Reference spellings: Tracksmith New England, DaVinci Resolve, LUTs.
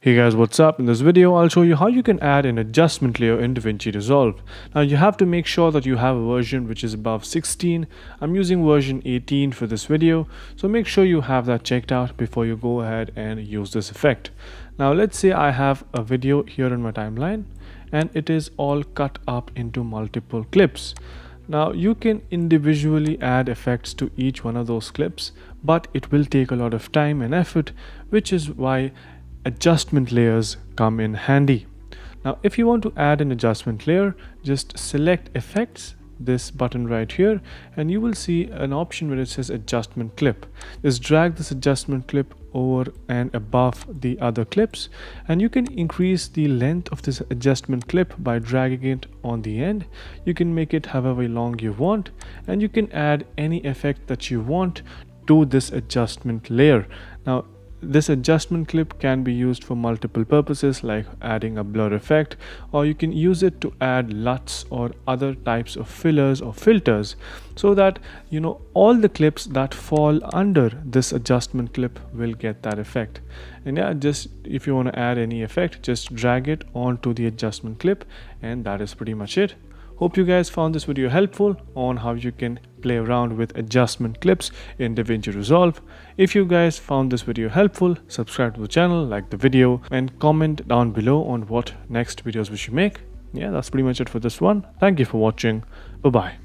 Hey guys, what's up? In this video, I'll show you how you can add an adjustment layer in DaVinci Resolve. Now you have to make sure that you have a version which is above 16. I'm using version 18 for this video. So make sure you have that checked out before you go ahead and use this effect. Now let's say I have a video here in my timeline and it is all cut up into multiple clips. Now you can individually add effects to each one of those clips, but it will take a lot of time and effort, which is why adjustment layers come in handy. Now if you want to add an adjustment layer, just select effects, this button right here, and you will see an option where it says adjustment clip. Just drag this adjustment clip over and above the other clips, and you can increase the length of this adjustment clip by dragging it on the end. You can make it however long you want, and you can add any effect that you want to this adjustment layer. Now this adjustment clip can be used for multiple purposes, like adding a blur effect, or you can use it to add LUTs or other types of fillers or filters, so that you know all the clips that fall under this adjustment clip will get that effect. And yeah, just if you want to add any effect, just drag it onto the adjustment clip, and that is pretty much it. Hope you guys found this video helpful on how you can play around with adjustment clips in DaVinci Resolve. If you guys found this video helpful, subscribe to the channel, like the video, and comment down below on what next videos we should make. Yeah, that's pretty much it for this one. Thank you for watching. Bye-bye.